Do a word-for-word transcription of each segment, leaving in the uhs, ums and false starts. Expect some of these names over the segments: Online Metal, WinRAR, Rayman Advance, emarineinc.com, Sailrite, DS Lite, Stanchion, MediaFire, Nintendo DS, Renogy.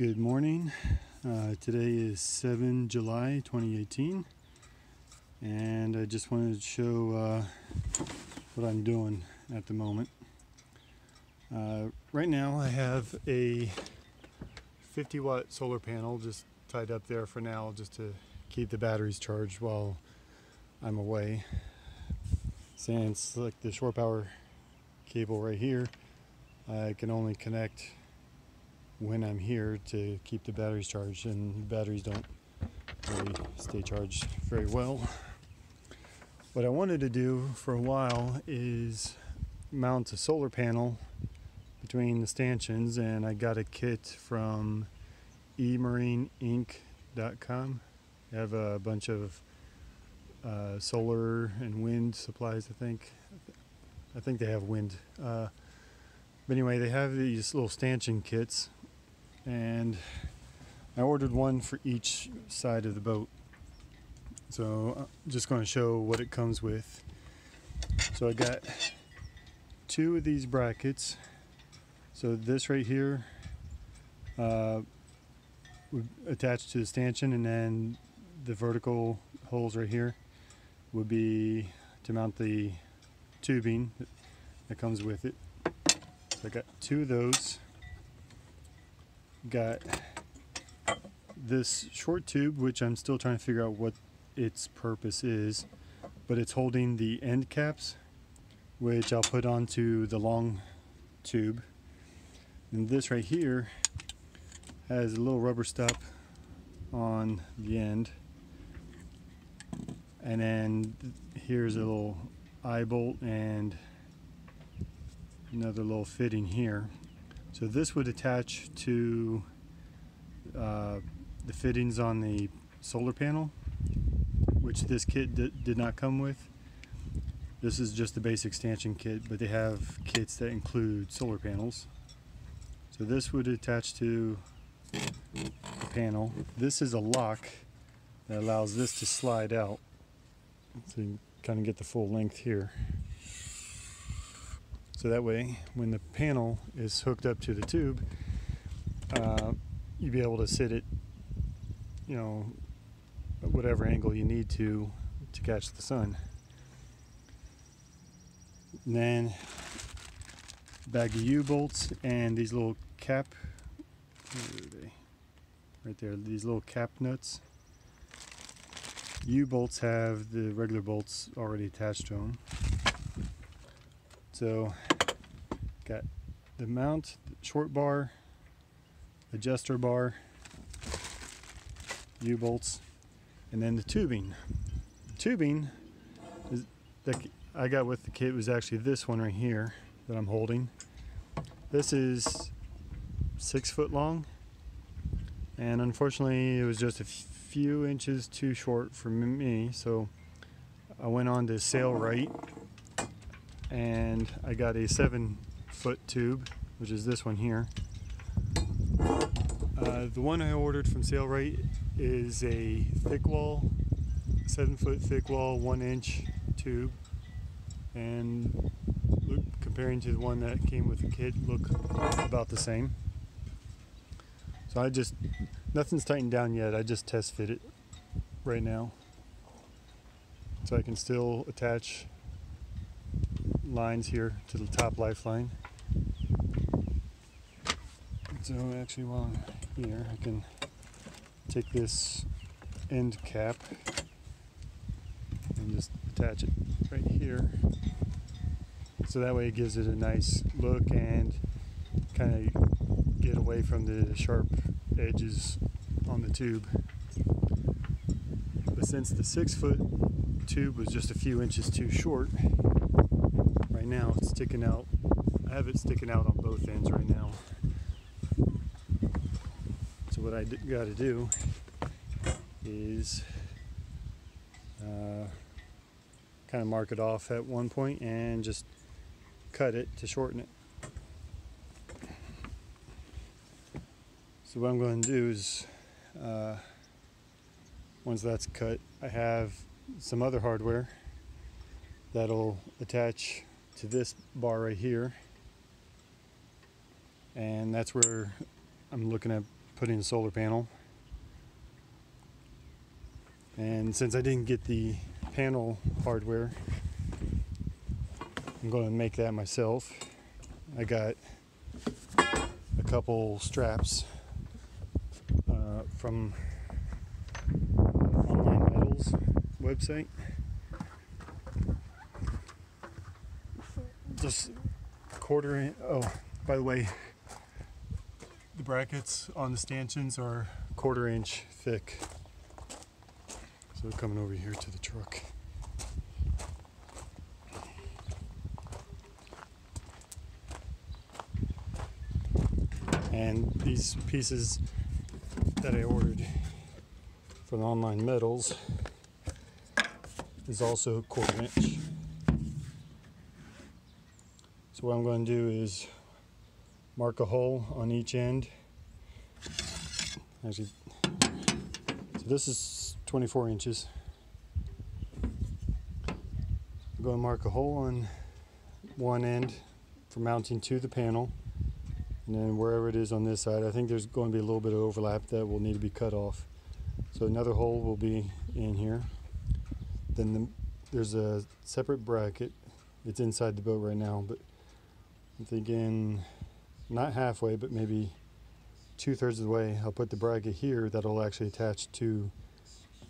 Good morning. Uh, today is seventh of July twenty eighteen, and I just wanted to show uh, what I'm doing at the moment. Uh, right now I have a fifty watt solar panel just tied up there for now, just to keep the batteries charged while I'm away. Since look, the shore power cable right here, I can only connect when I'm here to keep the batteries charged, and the batteries don't really stay charged very well. What I wanted to do for a while is mount a solar panel between the stanchions, and I got a kit from e marine inc dot com. They have a bunch of uh, solar and wind supplies, I think. I think they have wind. Uh, but anyway, they have these little stanchion kits, and I ordered one for each side of the boat. So I'm just going to show what it comes with. So I got two of these brackets. So this right here uh, would attach to the stanchion, and then the vertical holes right here would be to mount the tubing that comes with it. So I got two of those. Got this short tube, which I'm still trying to figure out what its purpose is, but it's holding the end caps, which I'll put onto the long tube. And this right here has a little rubber stop on the end, and then here's a little eye bolt and another little fitting here. So this would attach to uh, the fittings on the solar panel, which this kit did not come with. This is just the basic stanchion kit, but they have kits that include solar panels. So this would attach to the panel. This is a lock that allows this to slide out, so you kind of get the full length here. So that way, when the panel is hooked up to the tube, uh, you'll be able to sit it, you know, at whatever angle you need to to catch the sun. And then a bag of U-bolts and these little cap, where are they? Right there, these little cap nuts. U-bolts have the regular bolts already attached to them. So got the mount, the short bar, adjuster bar, U-bolts, and then the tubing. The tubing is, that I got with the kit was actually this one right here that I'm holding. This is six foot long, and unfortunately it was just a few inches too short for me, so I went on to Sailrite, and I got a seven foot tube, which is this one here. Uh, the one I ordered from Sailrite is a thick wall, seven foot thick wall, one inch tube, and look, comparing to the one that came with the kit, look about the same. So I just, nothing's tightened down yet, I just test fit it right now. So I can still attach lines here to the top lifeline. So actually while I'm here, I can take this end cap and just attach it right here. So that way it gives it a nice look and kind of get away from the sharp edges on the tube. But since the six foot tube was just a few inches too short, now it's sticking out. I have it sticking out on both ends right now. So what I got to do is uh, kind of mark it off at one point and just cut it to shorten it. So what I'm going to do is uh, once that's cut, I have some other hardware that'll attach to this bar right here, and that's where I'm looking at put in a solar panel. And since I didn't get the panel hardware, I'm going to make that myself. I got a couple straps uh, from Online Metal's website. Just quarter inch. Oh, by the way, the brackets on the stanchions are quarter inch thick. So coming over here to the truck. And these pieces that I ordered from Online Metals is also quarter inch. So what I'm going to do is mark a hole on each end. Actually, so this is twenty-four inches. I'm going to mark a hole on one end for mounting to the panel, and then wherever it is on this side, I think there's going to be a little bit of overlap that will need to be cut off. So another hole will be in here. Then the, there's a separate bracket. It's inside the boat right now, but I'm thinking not halfway, but maybe two-thirds of the way, I'll put the bracket here that'll actually attach to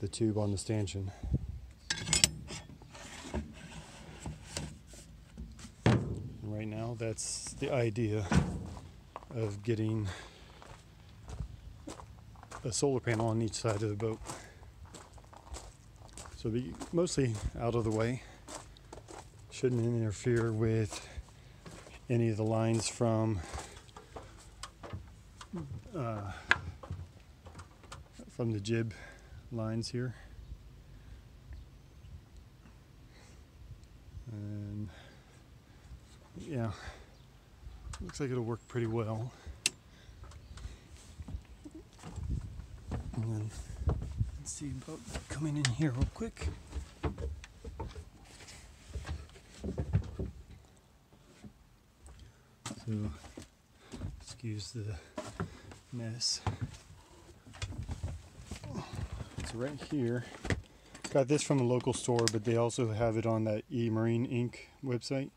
the tube on the stanchion. And right now, that's the idea of getting a solar panel on each side of the boat. So be mostly out of the way. Shouldn't interfere with any of the lines from uh, from the jib lines here, and yeah, looks like it'll work pretty well. And then let's see about coming in here real quick. So excuse the mess. So right here, got this from the local store, but they also have it on that Emarine Inc website.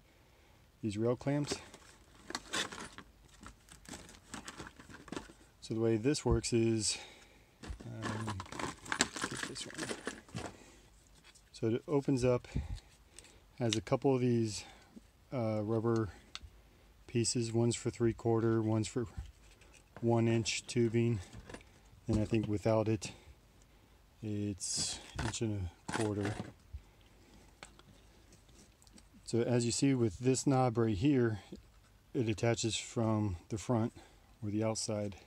These rail clamps. So the way this works is, um, get this one. So it opens up, has a couple of these uh, rubber pieces. One's for three quarter, one's for one inch tubing, and I think without it, it's inch and a quarter. So as you see with this knob right here, it attaches from the front or the outside,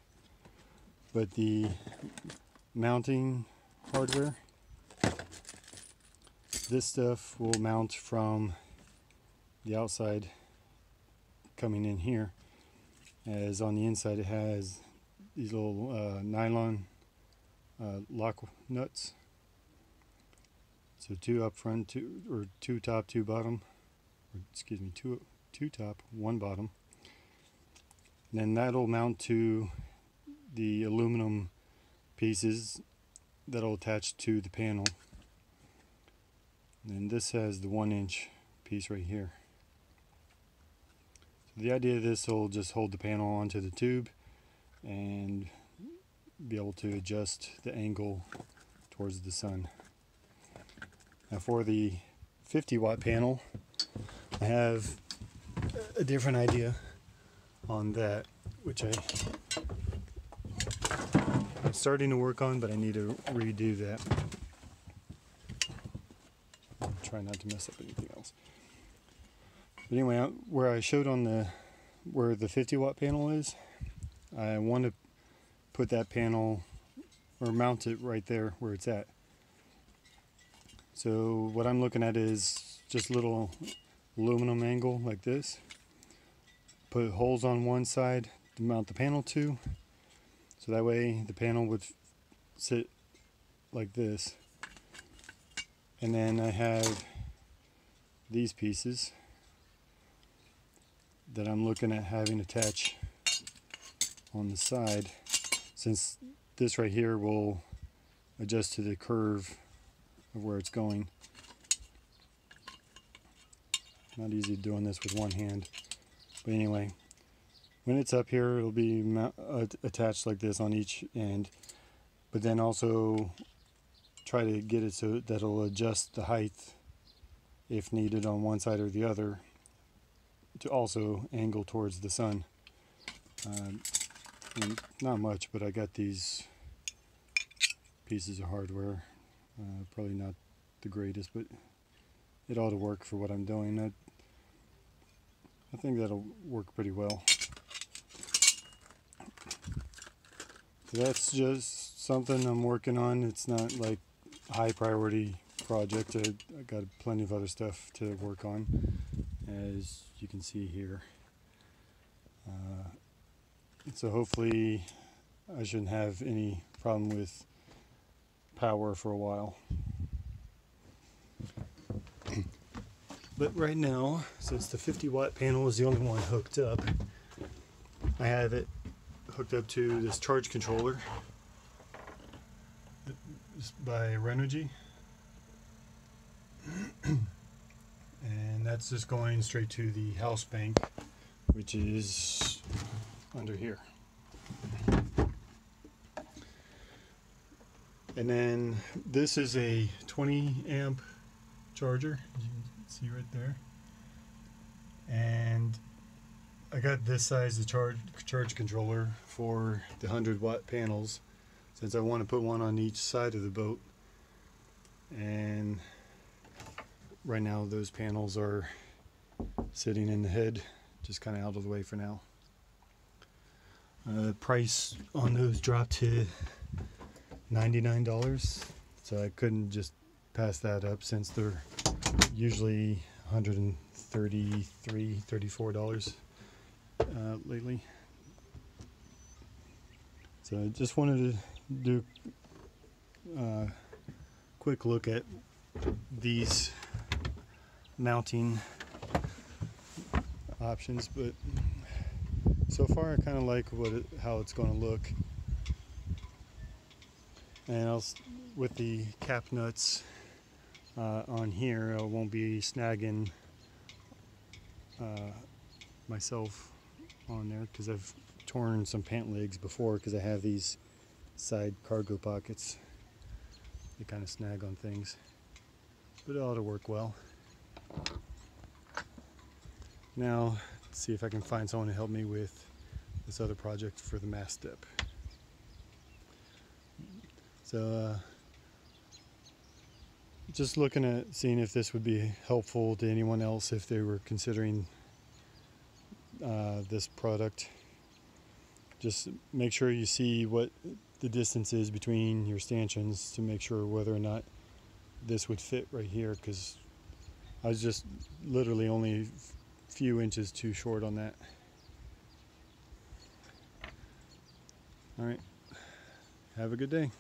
but the mounting hardware, this stuff will mount from the outside coming in here, as on the inside it has these little uh, nylon Uh, lock nuts. So two up front, two or two top, two bottom. Or excuse me, two two top, one bottom. And then that'll mount to the aluminum pieces that'll attach to the panel. And then this has the one inch piece right here. So the idea of this will just hold the panel onto the tube and be able to adjust the angle towards the sun. Now for the fifty watt panel, I have a different idea on that, which I, I'm starting to work on, but I need to redo that. I'll try not to mess up anything else. But anyway, where I showed on the where the fifty watt panel is, I want to put that panel or mount it right there where it's at. So what I'm looking at is just little aluminum angle like this. Put holes on one side to mount the panel to. So that way the panel would sit like this. And then I have these pieces that I'm looking at having attached on the side. since this right here will adjust to the curve of where it's going. Not easy doing this with one hand, but anyway, when it's up here it'll be attached like this on each end, but then also try to get it so that it'll adjust the height if needed on one side or the other to also angle towards the sun. Um, not much, but I got these pieces of hardware, uh, probably not the greatest, but it ought to work for what I'm doing. I, I think that'll work pretty well. So that's just something I'm working on. It's not like a high priority project. I, I got plenty of other stuff to work on, as you can see here. Uh, so hopefully I shouldn't have any problem with power for a while. But right now, since the fifty watt panel is the only one hooked up, I have it hooked up to this charge controller by Renogy, and that's just going straight to the house bank, which is under here. And then this is a twenty amp charger, as you can see right there, and I got this size the charge charge controller for the one hundred watt panels, since I want to put one on each side of the boat. And right now those panels are sitting in the head, just kind of out of the way for now. Uh, price on those dropped to ninety-nine dollars, so I couldn't just pass that up since they're usually one hundred thirty-three, thirty-four dollars uh, lately. So I just wanted to do a uh, quick look at these mounting options, but so far I kind of like what it, how it's going to look. And I'll, with the cap nuts uh, on here, I won't be snagging uh, myself on there, because I've torn some pant legs before because I have these side cargo pockets. They kind of snag on things, but it ought to work well. Now, let's see if I can find someone to help me with this other project for the mast step. So uh, just looking at seeing if this would be helpful to anyone else if they were considering uh, this product. Just make sure you see what the distance is between your stanchions to make sure whether or not this would fit right here, because I was just literally only a few inches too short on that. All right, have a good day.